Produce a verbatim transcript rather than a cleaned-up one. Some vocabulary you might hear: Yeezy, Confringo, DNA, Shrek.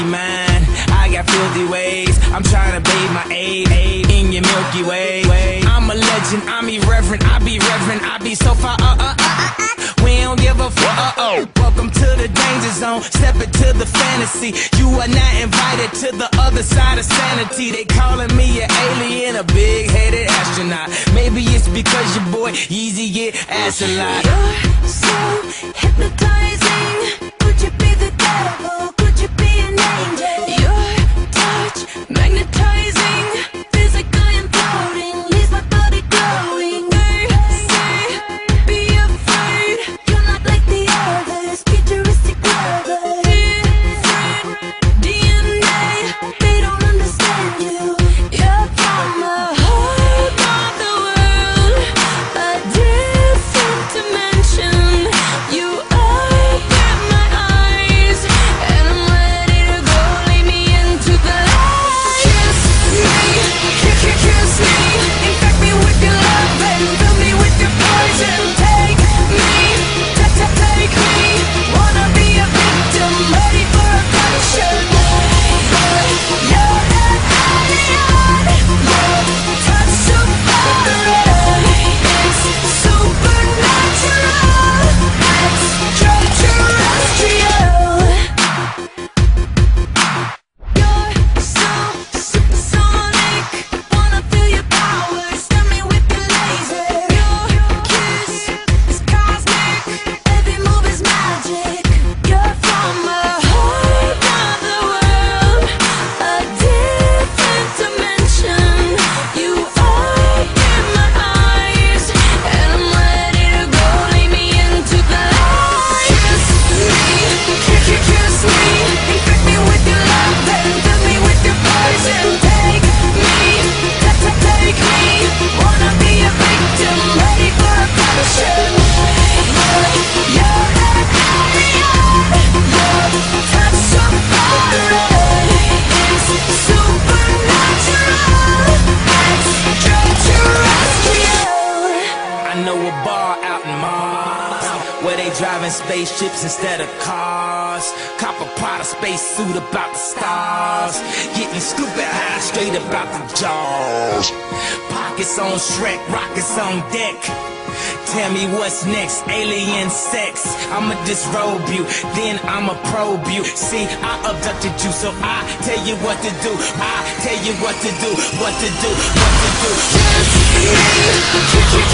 filthy mind, I got filthy ways. I'm trying to bathe my aid in your Milky Way. I'm a legend, I'm irreverent, I be reverent, I be so far, uh, uh, uh, uh, we don't give a fuck, uh, oh. Welcome to the danger zone, step into the fantasy. You are not invited to the other side of sanity. They calling me an alien, a big-headed astronaut. Maybe it's because your boy Yeezy get ass a lot. You're so hypnotizing. Could you be the devil? Could you be an angel? Your touch magnetizing, physical and floating, leaves my body glowing. I say, be afraid, you're not like the others. Futuristic lovers, different D N A, they don't understand you. You're from the whole part of the world, a different dimension. You driving spaceships instead of cars, cop a pot of space suit about the stars, getting stupid high straight about the jaws. Pockets on Shrek, rockets on deck. Tell me what's next, alien sex. I'ma disrobe you, then I'ma probe you. See, I abducted you, so I tell you what to do. I tell you what to do, what to do, what to do.